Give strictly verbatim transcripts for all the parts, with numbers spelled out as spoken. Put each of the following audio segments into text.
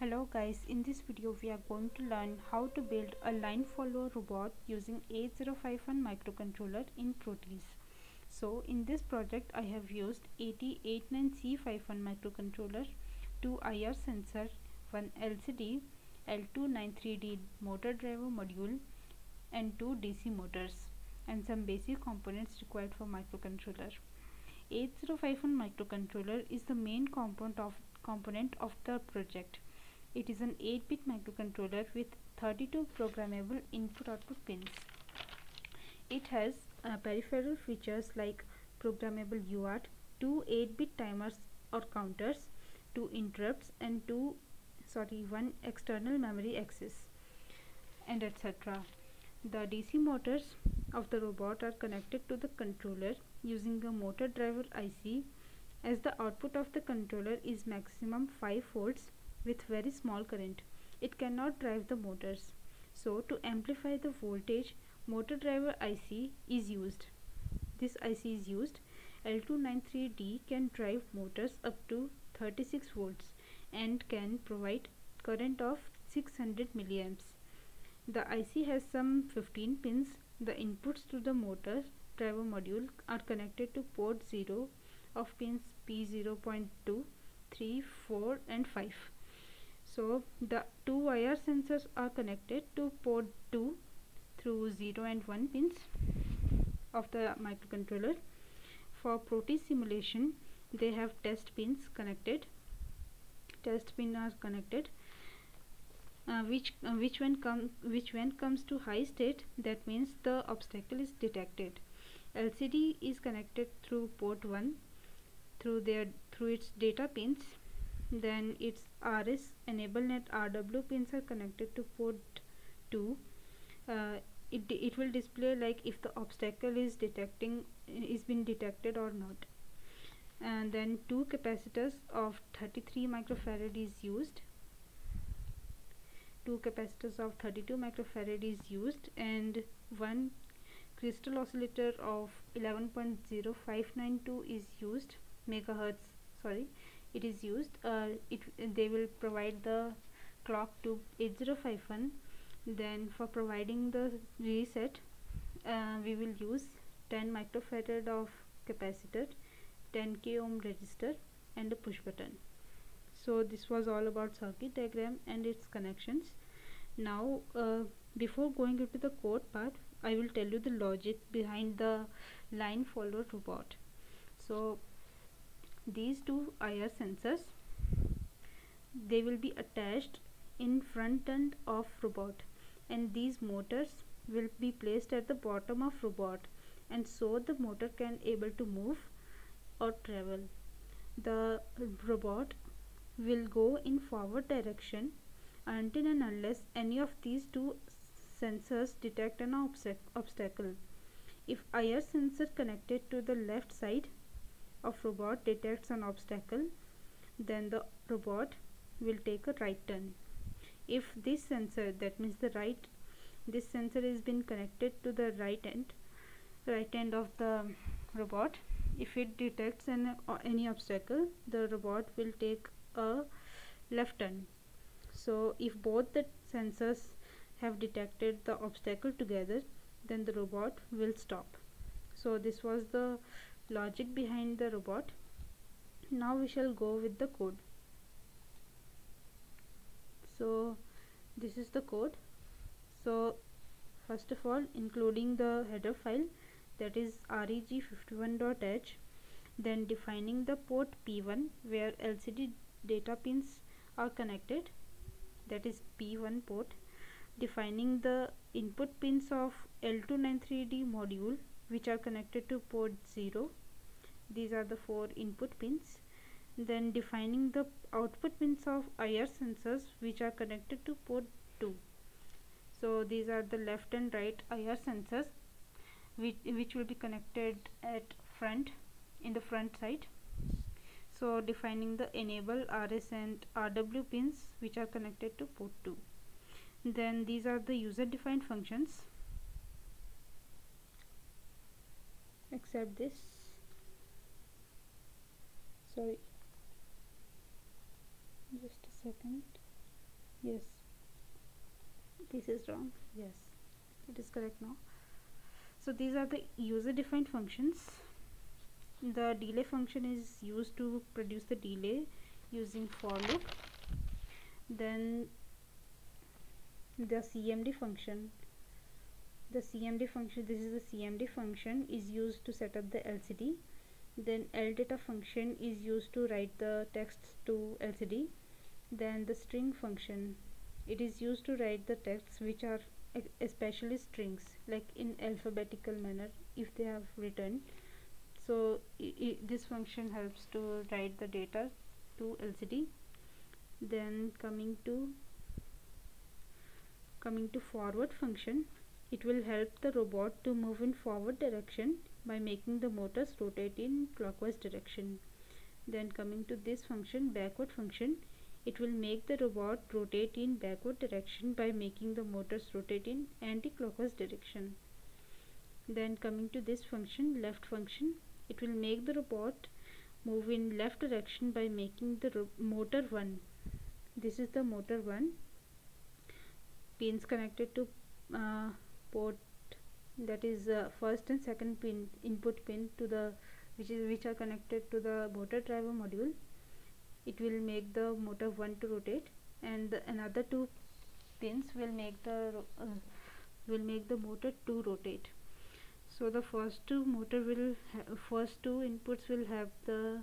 Hello guys, in this video we are going to learn how to build a line follower robot using eight zero five one microcontroller in Proteus. So in this project I have used A T eight nine C five one microcontroller, two I R sensor, one L C D, L two ninety-three D motor driver module and two D C motors, and some basic components required for microcontroller. eight zero five one microcontroller is the main component of component of the project. It is an eight bit microcontroller with thirty-two programmable input-output pins. It has uh, peripheral features like programmable U A R T, two eight bit timers or counters, two interrupts, and two sorry one external memory access, and et cetera. The D C motors of the robot are connected to the controller using a motor driver I C, as the output of the controller is maximum five volts. With very small current, it cannot drive the motors. So to amplify the voltage, motor driver I C is used. This I C is used. L two ninety-three D can drive motors up to thirty-six volts and can provide current of six hundred milliamps. The I C has some fifteen pins. The inputs to the motor driver module are connected to port zero of pins P zero point two, three, four, and five. So the two I R sensors are connected to port two through zero and one pins of the microcontroller. For Proteus simulation, they have test pins connected. Test pins are connected, uh, which uh, which when come which when comes to high state, that means the obstacle is detected. L C D is connected through port one through their through its data pins. Then its R S EnableNet R W pins are connected to port two. Uh, it it will display like if the obstacle is detecting is been detected or not. And then two capacitors of thirty-three microfarad is used. Two capacitors of thirty-two microfarad is used, and one crystal oscillator of eleven point zero five nine two is used megahertz. Sorry. It is used. Uh, it they will provide the clock to eight zero five one. Then for providing the reset, uh, we will use ten microfarad of capacitor, ten K ohm resistor, and a push button. So this was all about circuit diagram and its connections. Now, uh, before going into the code part, I will tell you the logic behind the line follower robot. So these two I R sensors, they will be attached in front end of robot, and these motors will be placed at the bottom of robot, and so the motor can able to move or travel. The robot will go in forward direction until and unless any of these two sensors detect an obstacle. If I R sensor connected to the left side of robot detects an obstacle, then the robot will take a right turn. If this sensor, that means the right, this sensor is been connected to the right end right end of the robot, if it detects an uh, any obstacle, the robot will take a left turn. So if both the sensors have detected the obstacle together, then the robot will stop. So this was the logic behind the robot. Now we shall go with the code. So this is the code. So first of all, including the header file, that is reg fifty-one dot h, then defining the port P one where L C D data pins are connected, that is P one port, defining the input pins of L two ninety-three D module which are connected to port zero. These are the four input pins. Then defining the output pins of I R sensors which are connected to port two. So these are the left and right I R sensors which, which will be connected at front, in the front side. So defining the enable R S and R W pins which are connected to port two. Then these are the user defined functions except this. Sorry, just a second. Yes, this is wrong. Yes, it is correct now. So these are the user defined functions. The delay function is used to produce the delay using for loop. Then the C M D function, the C M D function, this is the C M D function, is used to set up the L C D. Then L data function is used to write the text to L C D. Then the string function, it is used to write the texts which are especially strings, like in alphabetical manner if they have written. So this function helps to write the data to L C D. Then coming to coming to forward function, it will help the robot to move in forward direction by making the motors rotate in clockwise direction. Then coming to this function, backward function, it will make the robot rotate in backward direction by making the motors rotate in anti-clockwise direction. Then coming to this function, left function, it will make the robot move in left direction by making the motor one. This is the motor one, pins connected to uh, port, that is uh, first and second pin, input pin to the which is which are connected to the motor driver module. It will make the motor one to rotate, and the another two pins will make the uh, will make the motor two rotate. So the first two motor will first two inputs will have the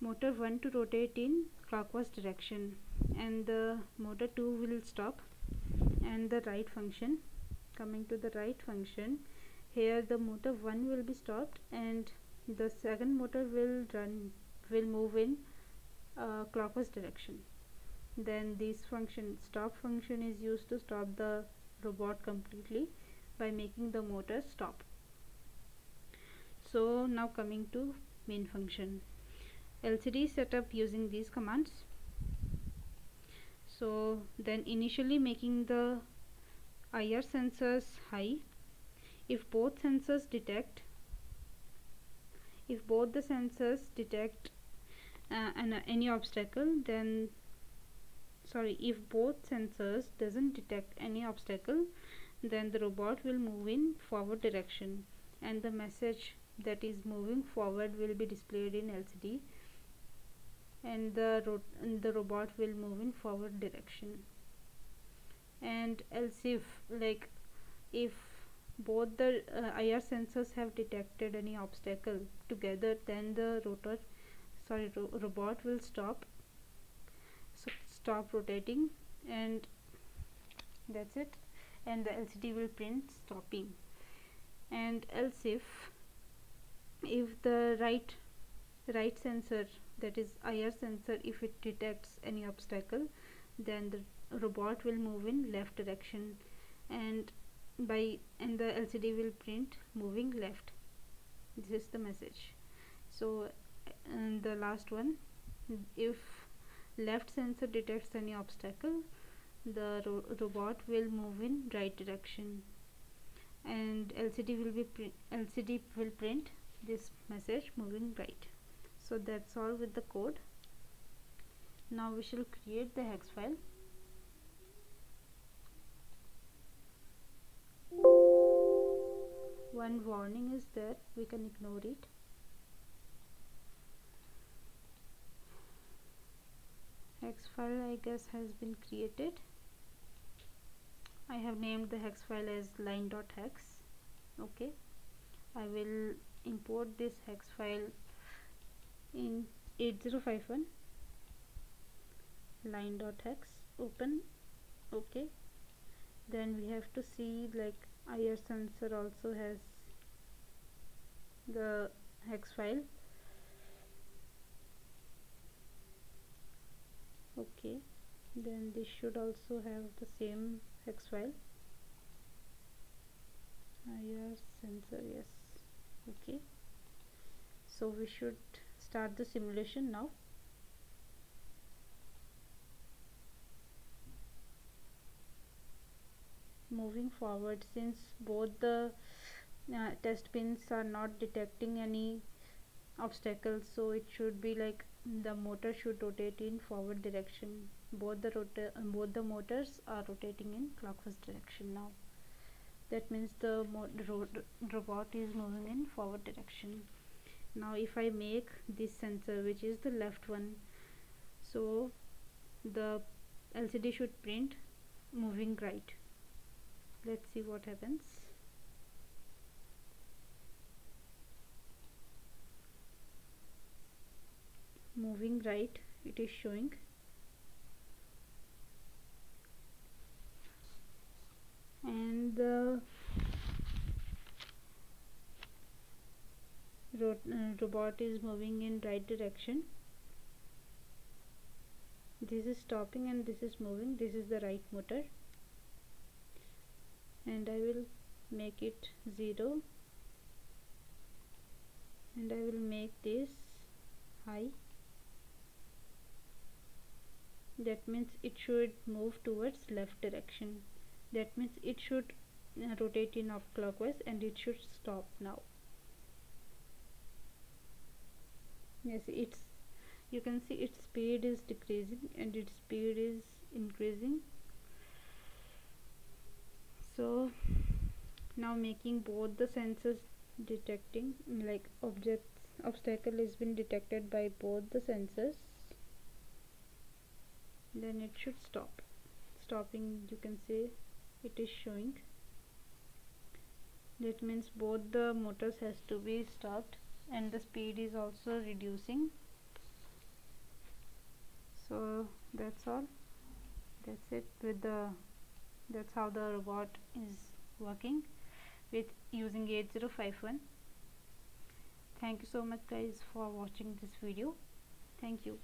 motor one to rotate in clockwise direction, and the motor two will stop. And the right function, coming to the right function, here the motor one will be stopped and the second motor will run will move in uh, clockwise direction. Then this function, stop function, is used to stop the robot completely by making the motor stop. So now coming to main function, L C D setup using these commands. So then initially making the I R sensors high. If both sensors detect, if both the sensors detect uh, an, uh, any obstacle, then sorry, if both sensors doesn't detect any obstacle, then the robot will move in forward direction, and the message that is moving forward will be displayed in L C D, and the ro and the robot will move in forward direction. And else if, like, if both the uh, I R sensors have detected any obstacle together, then the rotor sorry ro robot will stop so stop rotating, and that's it, and the L C D will print stopping. And else if if the right right sensor, that is I R sensor, if it detects any obstacle, then the robot will move in left direction, and by and the L C D will print moving left. This is the message. So and the last one, if left sensor detects any obstacle, the ro robot will move in right direction, and L C D will be print L C D will print this message moving right. So that's all with the code. Now we shall create the hex file. One warning is there, we can ignore it. Hex file, I guess, has been created. I have named the hex file as line dot hex. Okay, I will import this hex file in eight zero five one, line dot hex, open. Okay, then we have to see, like, I R sensor also has the hex file. Okay, then this should also have the same hex file. I R sensor, yes. Okay, so we should start the simulation now. Moving forward, since both the uh, test pins are not detecting any obstacles, so it should be like The motor should rotate in forward direction. Both the rotor, both the motors are rotating in clockwise direction now. That means the mo ro robot is moving in forward direction. Now if I make this sensor, which is the left one, so the L C D should print moving right. Let's see what happens. Moving right, it is showing. And the rot uh, robot is moving in right direction. This is stopping and this is moving. This is the right motor. And I will make it zero. And I will make this high. That means it should move towards left direction. That means it should uh, rotate in off clockwise, and it should stop now. Yes, it's, you can see its speed is decreasing and its speed is increasing. So now making both the sensors detecting, like objects obstacle has been detected by both the sensors. Then it should stop. Stopping, you can see it is showing. That means both the motors has to be stopped, and the speed is also reducing. So that's all. That's it with the that's how the robot is working with using eight zero five one. Thank you so much guys for watching this video. Thank you.